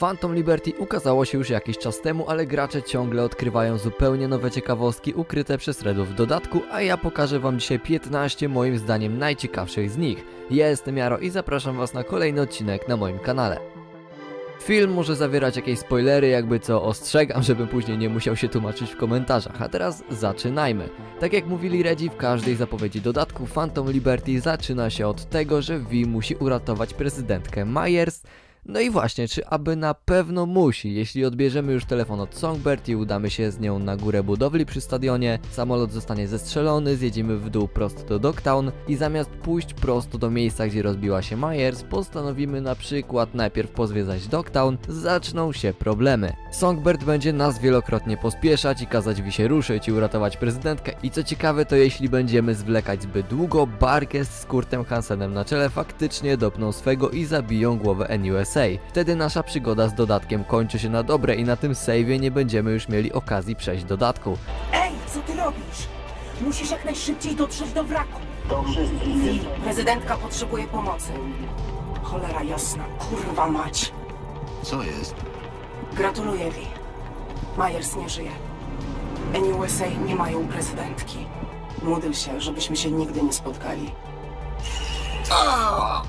Phantom Liberty ukazało się już jakiś czas temu, ale gracze ciągle odkrywają zupełnie nowe ciekawostki ukryte przez Redów w dodatku, a ja pokażę wam dzisiaj 15 moim zdaniem najciekawszych z nich. Ja jestem Jaro i zapraszam was na kolejny odcinek na moim kanale. Film może zawierać jakieś spoilery, jakby co ostrzegam, żebym później nie musiał się tłumaczyć w komentarzach, a teraz zaczynajmy. Tak jak mówili Redzi w każdej zapowiedzi dodatku, Phantom Liberty zaczyna się od tego, że V musi uratować prezydentkę Myers. No i właśnie, czy aby na pewno musi? Jeśli odbierzemy już telefon od Songbird i udamy się z nią na górę budowli przy stadionie, samolot zostanie zestrzelony, zjedziemy w dół prosto do Dogtown i zamiast pójść prosto do miejsca, gdzie rozbiła się Myers, postanowimy na przykład najpierw pozwiedzać Dogtown, zaczną się problemy. Songbird będzie nas wielokrotnie pospieszać i kazać Wi się ruszyć i uratować prezydentkę i co ciekawe, to jeśli będziemy zwlekać zbyt długo, Barkest z Kurtem Hansenem na czele faktycznie dopną swego i zabiją głowę NUSA. Wtedy nasza przygoda z dodatkiem kończy się na dobre i na tym save'ie nie będziemy już mieli okazji przejść dodatku. Ej, co ty robisz? Musisz jak najszybciej dotrzeć do wraku. Dobrze, prezydentka potrzebuje pomocy. Cholera jasna, kurwa mać. Co jest? Gratuluję, Vi. Myers nie żyje. NUSA nie mają prezydentki. Módl się, żebyśmy się nigdy nie spotkali. A!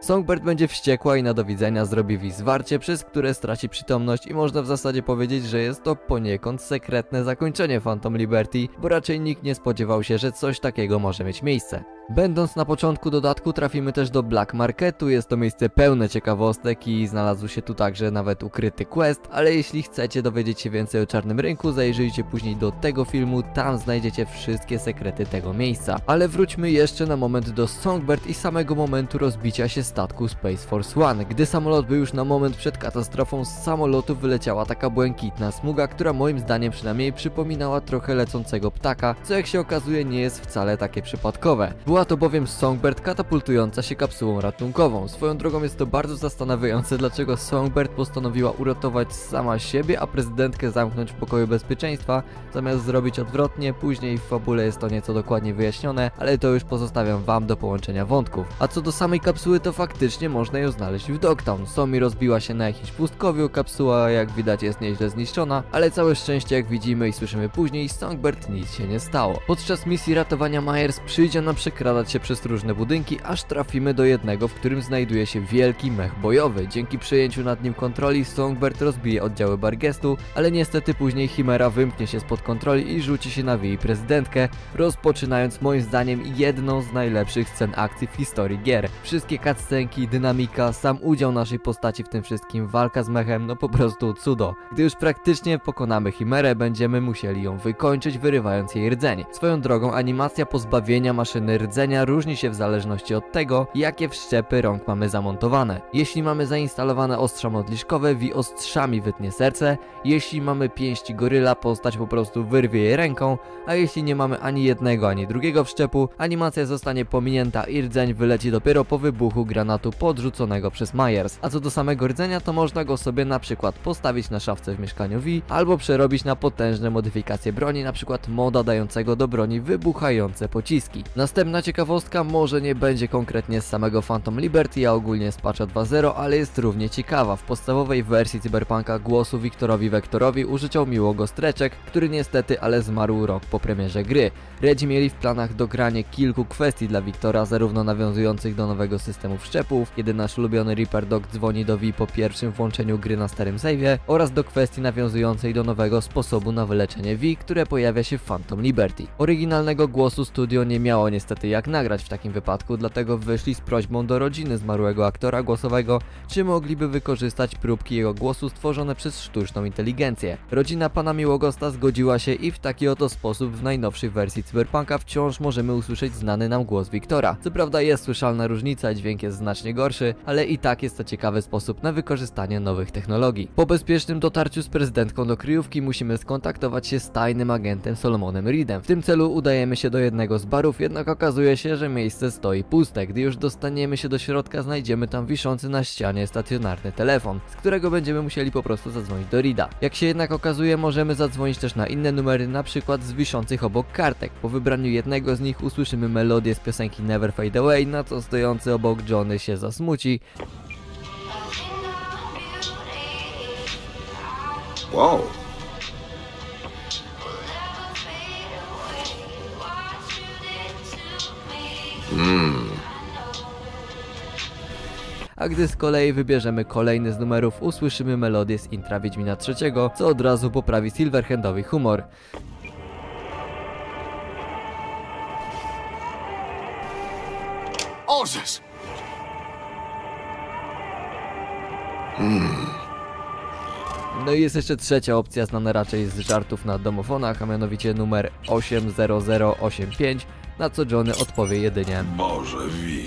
Songbird będzie wściekła i na do widzenia zrobi V zwarcie, przez które straci przytomność i można w zasadzie powiedzieć, że jest to poniekąd sekretne zakończenie Phantom Liberty, bo raczej nikt nie spodziewał się, że coś takiego może mieć miejsce. Będąc na początku dodatku trafimy też do Black Marketu, jest to miejsce pełne ciekawostek i znalazł się tu także nawet ukryty quest, ale jeśli chcecie dowiedzieć się więcej o Czarnym Rynku, zajrzyjcie później do tego filmu, tam znajdziecie wszystkie sekrety tego miejsca. Ale wróćmy jeszcze na moment do Songbird i samego momentu rozbicia się statku Space Force One. Gdy samolot był już na moment przed katastrofą, z samolotu wyleciała taka błękitna smuga, która moim zdaniem przynajmniej przypominała trochę lecącego ptaka, co jak się okazuje nie jest wcale takie przypadkowe. Była to bowiem Songbird katapultująca się kapsułą ratunkową. Swoją drogą jest to bardzo zastanawiające, dlaczego Songbird postanowiła uratować sama siebie, a prezydentkę zamknąć w pokoju bezpieczeństwa, zamiast zrobić odwrotnie. Później w fabule jest to nieco dokładnie wyjaśnione, ale to już pozostawiam wam do połączenia wątków. A co do samej kapsuły, to faktycznie można ją znaleźć w Dogtown. Somi rozbiła się na jakimś pustkowiu, kapsuła jak widać jest nieźle zniszczona, ale całe szczęście jak widzimy i słyszymy później, Songbird nic się nie stało. Podczas misji ratowania Myers przyjdzie nam przekradać się przez różne budynki, aż trafimy do jednego, w którym znajduje się wielki mech bojowy. Dzięki przejęciu nad nim kontroli Songbird rozbije oddziały Bargestu, ale niestety później Chimera wymknie się spod kontroli i rzuci się na jej prezydentkę, rozpoczynając moim zdaniem jedną z najlepszych scen akcji w historii gier. Wszystkie scenki, dynamika, sam udział naszej postaci w tym wszystkim, walka z mechem, no po prostu cudo. Gdy już praktycznie pokonamy Chimerę, będziemy musieli ją wykończyć, wyrywając jej rdzeń. Swoją drogą animacja pozbawienia maszyny rdzenia różni się w zależności od tego, jakie wszczepy rąk mamy zamontowane. Jeśli mamy zainstalowane ostrza modliszkowe, V ostrzami wytnie serce, jeśli mamy pięści goryla, postać po prostu wyrwie je ręką, a jeśli nie mamy ani jednego, ani drugiego wszczepu, animacja zostanie pominięta i rdzeń wyleci dopiero po wybuchu granatu podrzuconego przez Myers. A co do samego rdzenia, to można go sobie na przykład postawić na szafce w mieszkaniu V, albo przerobić na potężne modyfikacje broni, na przykład moda dającego do broni wybuchające pociski. Następna ciekawostka może nie będzie konkretnie z samego Phantom Liberty, a ogólnie z patcha 2.0, ale jest równie ciekawa. W podstawowej wersji Cyberpunka głosu Wiktorowi Wektorowi użyczał Miłogost, który niestety, ale zmarł rok po premierze gry. Redzi mieli w planach dogranie kilku kwestii dla Wiktora, zarówno nawiązujących do nowego systemu wszczepów, kiedy nasz ulubiony Reaper Dog dzwoni do V po pierwszym włączeniu gry na starym save'ie, oraz do kwestii nawiązującej do nowego sposobu na wyleczenie V, które pojawia się w Phantom Liberty. Oryginalnego głosu studio nie miało niestety jak nagrać w takim wypadku, dlatego wyszli z prośbą do rodziny zmarłego aktora głosowego, czy mogliby wykorzystać próbki jego głosu stworzone przez sztuczną inteligencję. Rodzina pana Miłogosta zgodziła się i w taki oto sposób w najnowszej wersji Cyberpunka wciąż możemy usłyszeć znany nam głos Wiktora. Co prawda jest słyszalna różnica, dźwięk jest znacznie gorszy, ale i tak jest to ciekawy sposób na wykorzystanie nowych technologii. Po bezpiecznym dotarciu z prezydentką do kryjówki musimy skontaktować się z tajnym agentem Solomonem Reedem. W tym celu udajemy się do jednego z barów, jednak okazuje Okazuje się, że miejsce stoi puste. Gdy już dostaniemy się do środka, znajdziemy tam wiszący na ścianie stacjonarny telefon, z którego będziemy musieli po prostu zadzwonić do Reeda. Jak się jednak okazuje, możemy zadzwonić też na inne numery, na przykład z wiszących obok kartek. Po wybraniu jednego z nich usłyszymy melodię z piosenki Never Fade Away, na co stojący obok Johnny się zasmuci. Wow. A gdy z kolei wybierzemy kolejny z numerów, usłyszymy melodię z intra Wiedźmina III, co od razu poprawi Silverhandowi humor. Orzesz! No i jest jeszcze trzecia opcja, znana raczej z żartów na domofonach, a mianowicie numer 80085, na co Johnny odpowie jedynie: Boże wi.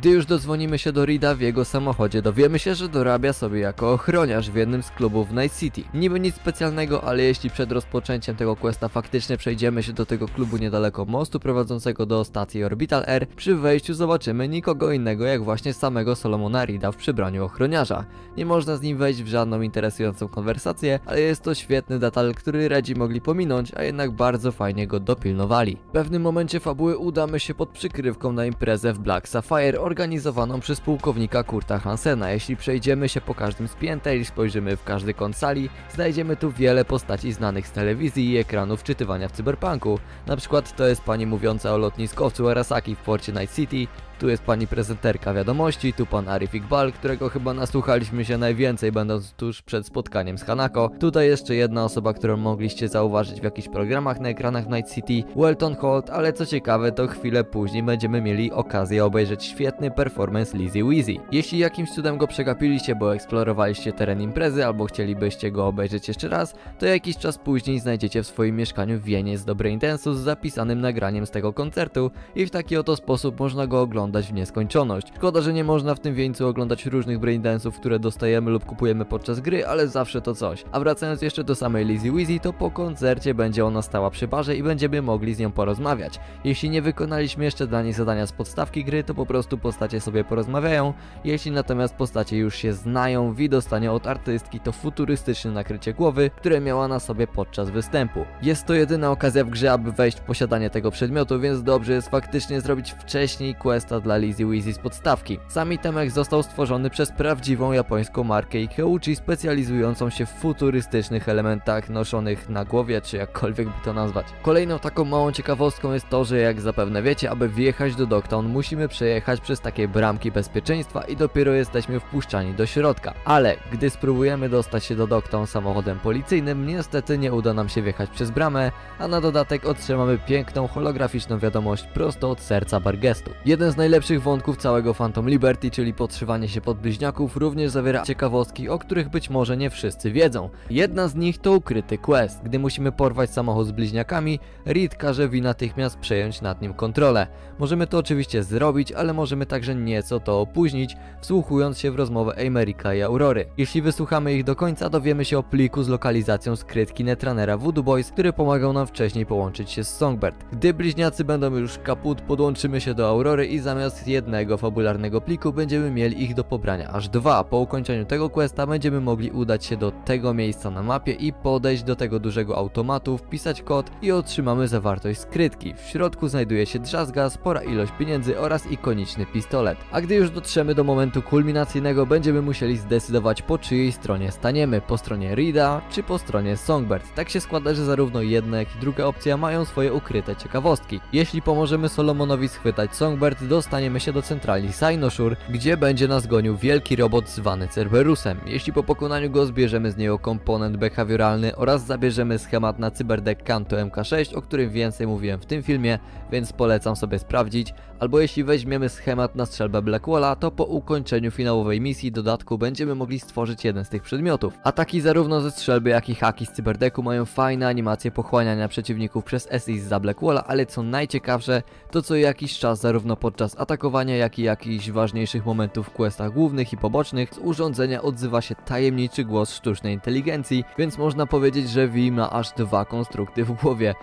Gdy już dodzwonimy się do Reeda w jego samochodzie, dowiemy się, że dorabia sobie jako ochroniarz w jednym z klubów w Night City. Niby nic specjalnego, ale jeśli przed rozpoczęciem tego questa faktycznie przejdziemy się do tego klubu niedaleko mostu prowadzącego do stacji Orbital Air, przy wejściu zobaczymy nikogo innego jak właśnie samego Solomona Reeda w przybraniu ochroniarza. Nie można z nim wejść w żadną interesującą konwersację, ale jest to świetny detal, który Redzi mogli pominąć, a jednak bardzo fajnie go dopilnowali. W pewnym momencie fabuły udamy się pod przykrywką na imprezę w Black Sapphire, organizowaną przez pułkownika Kurta Hansena. Jeśli przejdziemy się po każdym z pięter i spojrzymy w każdy kąt sali, znajdziemy tu wiele postaci znanych z telewizji i ekranów czytywania w cyberpunku. Na przykład to jest pani mówiąca o lotniskowcu Arasaki w porcie Night City, tu jest pani prezenterka wiadomości, tu pan Arifik Bal, którego chyba nasłuchaliśmy się najwięcej będąc tuż przed spotkaniem z Hanako. Tutaj jeszcze jedna osoba, którą mogliście zauważyć w jakichś programach na ekranach Night City, Welton Holt, ale co ciekawe to chwilę później będziemy mieli okazję obejrzeć świetny performance Lizzie Wizzy. Jeśli jakimś cudem go przegapiliście, bo eksplorowaliście teren imprezy albo chcielibyście go obejrzeć jeszcze raz, to jakiś czas później znajdziecie w swoim mieszkaniu wieniec Dobry Intensu z zapisanym nagraniem z tego koncertu i w taki oto sposób można go oglądać w nieskończoność. Szkoda, że nie można w tym wieńcu oglądać różnych braindance'ów, które dostajemy lub kupujemy podczas gry, ale zawsze to coś. A wracając jeszcze do samej Lizzie Wizzy, to po koncercie będzie ona stała przy barze i będziemy mogli z nią porozmawiać. Jeśli nie wykonaliśmy jeszcze dla niej zadania z podstawki gry, to po prostu postacie sobie porozmawiają. Jeśli natomiast postacie już się znają, Wi dostanie od artystki to futurystyczne nakrycie głowy, które miała na sobie podczas występu. Jest to jedyna okazja w grze, aby wejść w posiadanie tego przedmiotu, więc dobrze jest faktycznie zrobić wcześniej questa dla Lizzie Wizzy z podstawki. Sam itemek został stworzony przez prawdziwą japońską markę Takeuchi, specjalizującą się w futurystycznych elementach noszonych na głowie, czy jakkolwiek by to nazwać. Kolejną taką małą ciekawostką jest to, że jak zapewne wiecie, aby wjechać do Dogtown musimy przejechać przez takie bramki bezpieczeństwa i dopiero jesteśmy wpuszczani do środka. Ale gdy spróbujemy dostać się do Dogtown samochodem policyjnym, niestety nie uda nam się wjechać przez bramę, a na dodatek otrzymamy piękną holograficzną wiadomość prosto od serca Bargestu. Jeden z najlepszych wątków całego Phantom Liberty, czyli podszywanie się pod bliźniaków, również zawiera ciekawostki, o których być może nie wszyscy wiedzą. Jedna z nich to ukryty quest. Gdy musimy porwać samochód z bliźniakami, Reed każe Wi natychmiast przejąć nad nim kontrolę. Możemy to oczywiście zrobić, ale możemy także nieco to opóźnić, wsłuchując się w rozmowę Amerika i Aurory. Jeśli wysłuchamy ich do końca, dowiemy się o pliku z lokalizacją skrytki netranera Voodoo Boys, który pomagał nam wcześniej połączyć się z Songbird. Gdy bliźniacy będą już kaput, podłączymy się do Aurory i zamiast jednego fabularnego pliku będziemy mieli ich do pobrania aż dwa. Po ukończeniu tego questa będziemy mogli udać się do tego miejsca na mapie i podejść do tego dużego automatu, wpisać kod i otrzymamy zawartość skrytki. W środku znajduje się drzazga, spora ilość pieniędzy oraz ikoniczny pistolet. A gdy już dotrzemy do momentu kulminacyjnego, będziemy musieli zdecydować, po czyjej stronie staniemy, po stronie Reeda czy po stronie Songbird. Tak się składa, że zarówno jedna jak i druga opcja mają swoje ukryte ciekawostki. Jeśli pomożemy Solomonowi schwytać Songbird, dostaniemy się do centrali SinoSure, gdzie będzie nas gonił wielki robot zwany Cerberusem. Jeśli po pokonaniu go zbierzemy z niego komponent behawioralny oraz zabierzemy schemat na cyberdeck Kanto MK6, o którym więcej mówiłem w tym filmie, więc polecam sobie sprawdzić, albo jeśli weźmiemy schemat na strzelbę Blackwalla, to po ukończeniu finałowej misji dodatku będziemy mogli stworzyć jeden z tych przedmiotów. Ataki zarówno ze strzelby, jak i haki z cyberdeku mają fajne animacje pochłaniania przeciwników przez SI za Blackwalla, ale co najciekawsze, to co jakiś czas zarówno podczas atakowania, jak i jakichś ważniejszych momentów w questach głównych i pobocznych, z urządzenia odzywa się tajemniczy głos sztucznej inteligencji, więc można powiedzieć, że Wi ma aż dwa konstrukty w głowie.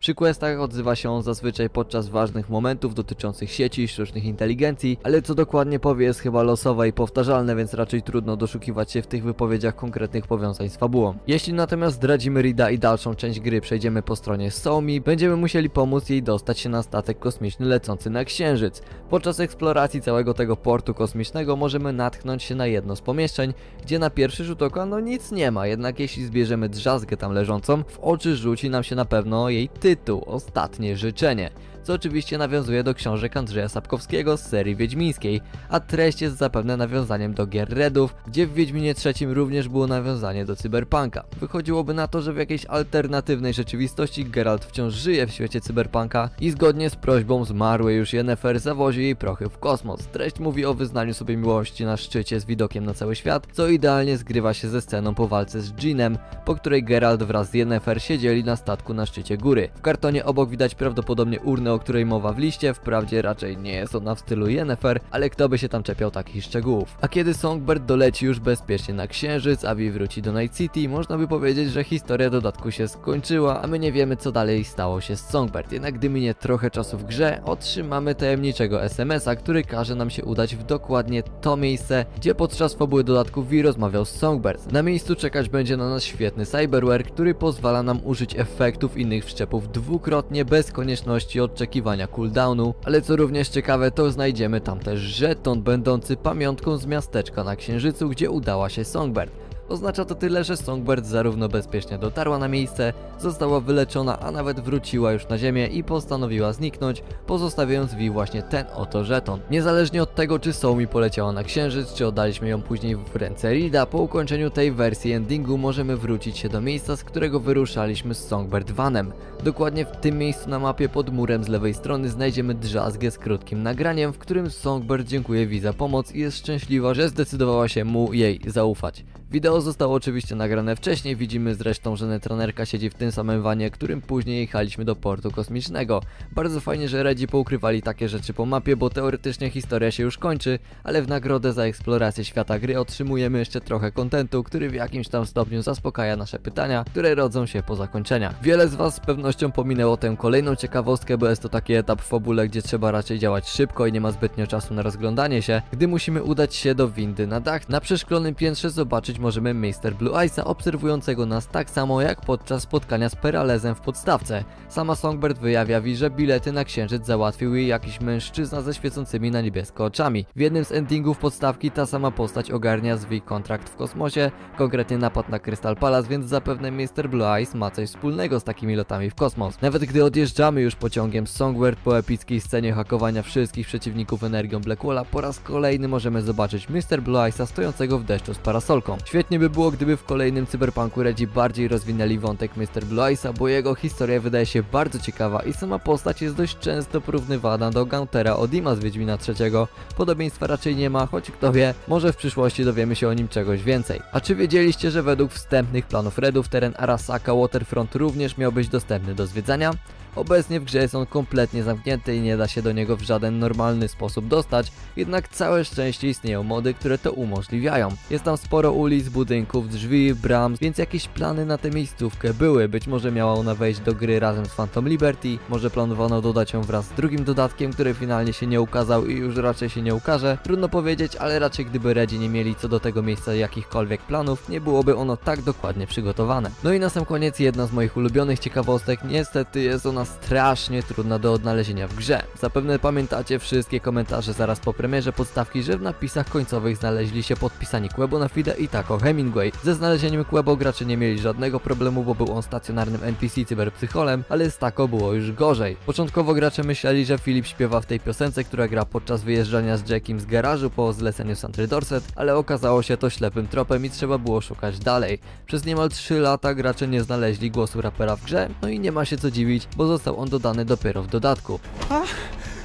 Przy questach odzywa się on zazwyczaj podczas ważnych momentów dotyczących sieci, sztucznych inteligencji, ale co dokładnie powie jest chyba losowe i powtarzalne, więc raczej trudno doszukiwać się w tych wypowiedziach konkretnych powiązań z fabułą. Jeśli natomiast zdradzimy Reeda i dalszą część gry przejdziemy po stronie Somi, będziemy musieli pomóc jej dostać się na statek kosmiczny lecący na Księżyc. Podczas eksploracji całego tego portu kosmicznego możemy natknąć się na jedno z pomieszczeń, gdzie na pierwszy rzut oka no nic nie ma, jednak jeśli zbierzemy drzazgę tam leżącą, w oczy rzuci nam się na pewno jej tytuł, Ostatnie życzenie, co oczywiście nawiązuje do książek Andrzeja Sapkowskiego z serii wiedźmińskiej, a treść jest zapewne nawiązaniem do gier Redów, gdzie w Wiedźminie III również było nawiązanie do cyberpunka. Wychodziłoby na to, że w jakiejś alternatywnej rzeczywistości Geralt wciąż żyje w świecie cyberpunka i zgodnie z prośbą zmarłej już Yennefer zawozi jej prochy w kosmos. Treść mówi o wyznaniu sobie miłości na szczycie z widokiem na cały świat, co idealnie zgrywa się ze sceną po walce z Dżinem, po której Geralt wraz z Yennefer siedzieli na statku na szczycie góry. W kartonie obok widać prawdopodobnie urnę, o której mowa w liście, wprawdzie raczej nie jest ona w stylu Yennefer, ale kto by się tam czepiał takich szczegółów. A kiedy Songbird doleci już bezpiecznie na Księżyc, a Vi wróci do Night City, można by powiedzieć, że historia dodatku się skończyła, a my nie wiemy co dalej stało się z Songbird. Jednak gdy minie trochę czasu w grze, otrzymamy tajemniczego SMS-a, który każe nam się udać w dokładnie to miejsce, gdzie podczas fabuły dodatku Vi rozmawiał z Songbird. Na miejscu czekać będzie na nas świetny cyberware, który pozwala nam użyć efektów innych wszczepów dwukrotnie bez konieczności odczekiwania cooldownu, ale co również ciekawe, to znajdziemy tam też żeton będący pamiątką z miasteczka na Księżycu, gdzie udała się Songbird. Oznacza to tyle, że Songbird zarówno bezpiecznie dotarła na miejsce, została wyleczona, a nawet wróciła już na ziemię i postanowiła zniknąć, pozostawiając Vi właśnie ten oto żeton. Niezależnie od tego, czy Somi poleciała na Księżyc, czy oddaliśmy ją później w ręce Reeda, po ukończeniu tej wersji endingu możemy wrócić się do miejsca, z którego wyruszaliśmy z Songbird vanem. Dokładnie w tym miejscu na mapie pod murem z lewej strony znajdziemy drzazgę z krótkim nagraniem, w którym Songbird dziękuje Vi za pomoc i jest szczęśliwa, że zdecydowała się mu jej zaufać. Wideo zostało oczywiście nagrane wcześniej, widzimy zresztą, że netrunnerka siedzi w tym samym wanie, którym później jechaliśmy do portu kosmicznego. Bardzo fajnie, że Redzi poukrywali takie rzeczy po mapie, bo teoretycznie historia się już kończy, ale w nagrodę za eksplorację świata gry otrzymujemy jeszcze trochę kontentu, który w jakimś tam stopniu zaspokaja nasze pytania, które rodzą się po zakończeniach. Wiele z Was z pewnością pominęło tę kolejną ciekawostkę, bo jest to taki etap w fabule, gdzie trzeba raczej działać szybko i nie ma zbytnio czasu na rozglądanie się, gdy musimy udać się do windy na dach. Na przeszklonym piętrze zobaczyć możemy Mr. Blue Eyesa obserwującego nas tak samo jak podczas spotkania z Peralezem w podstawce. Sama Songbird wyjawia Vi, że bilety na Księżyc załatwił jej jakiś mężczyzna ze świecącymi na niebiesko oczami. W jednym z endingów podstawki ta sama postać ogarnia z Vi kontrakt w kosmosie, konkretnie napad na Crystal Palace, więc zapewne Mr. Blue Eyes ma coś wspólnego z takimi lotami w kosmos. Nawet gdy odjeżdżamy już pociągiem Songbird po epickiej scenie hakowania wszystkich przeciwników energią Blackwalla, po raz kolejny możemy zobaczyć Mr. Blue Eyesa stojącego w deszczu z parasolką. Świetnie by było, gdyby w kolejnym cyberpunku Redzi bardziej rozwinęli wątek Mr. Blue Eyesa, bo jego historia wydaje się bardzo ciekawa i sama postać jest dość często porównywana do Gauntera Odima z Wiedźmina III. Podobieństwa raczej nie ma, choć kto wie, może w przyszłości dowiemy się o nim czegoś więcej. A czy wiedzieliście, że według wstępnych planów Redów teren Arasaka Waterfront również miał być dostępny do zwiedzania? Obecnie w grze jest on kompletnie zamknięty i nie da się do niego w żaden normalny sposób dostać, jednak całe szczęście istnieją mody, które to umożliwiają. Jest tam sporo ulic, budynków, drzwi, bram, więc jakieś plany na tę miejscówkę były. Być może miała ona wejść do gry razem z Phantom Liberty, może planowano dodać ją wraz z drugim dodatkiem, który finalnie się nie ukazał i już raczej się nie ukaże. Trudno powiedzieć, ale raczej gdyby Redzi nie mieli co do tego miejsca jakichkolwiek planów, nie byłoby ono tak dokładnie przygotowane. No i na sam koniec jedna z moich ulubionych ciekawostek, niestety jest ona strasznie trudna do odnalezienia w grze. Zapewne pamiętacie wszystkie komentarze zaraz po premierze podstawki, że w napisach końcowych znaleźli się podpisani Quebo na Fida i Tako Hemingway. Ze znalezieniem Quebo gracze nie mieli żadnego problemu, bo był on stacjonarnym NPC cyberpsycholem, ale z Tako było już gorzej. Początkowo gracze myśleli, że Filip śpiewa w tej piosence, która gra podczas wyjeżdżania z Jackiem z garażu po zleceniu Sandry Dorset, ale okazało się to ślepym tropem i trzeba było szukać dalej. Przez niemal 3 lata gracze nie znaleźli głosu rapera w grze, no i nie ma się co dziwić, bo został on dodany dopiero w dodatku. A,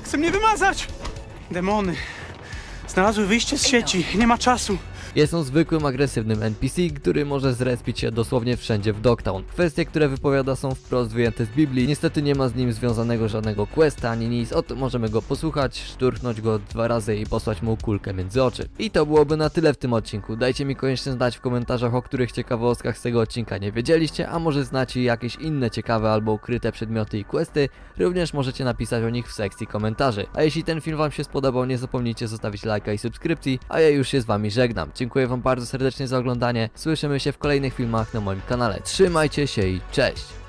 chcę mnie wymazać! Demony. Znalazły wyjście z sieci. Nie ma czasu. Jest on zwykłym agresywnym NPC, który może zrespić się dosłownie wszędzie w Dogtown. Kwestie, które wypowiada, są wprost wyjęte z Biblii, niestety nie ma z nim związanego żadnego questa ani nic, oto możemy go posłuchać, szturchnąć go 2 razy i posłać mu kulkę między oczy. I to byłoby na tyle w tym odcinku. Dajcie mi koniecznie znać w komentarzach, o których ciekawostkach z tego odcinka nie wiedzieliście, a może znacie jakieś inne ciekawe albo ukryte przedmioty i questy, również możecie napisać o nich w sekcji komentarzy. A jeśli ten film wam się spodobał, nie zapomnijcie zostawić lajka i subskrypcji, a ja już się z wami żegnam. Dziękuję wam bardzo serdecznie za oglądanie, słyszymy się w kolejnych filmach na moim kanale. Trzymajcie się i cześć!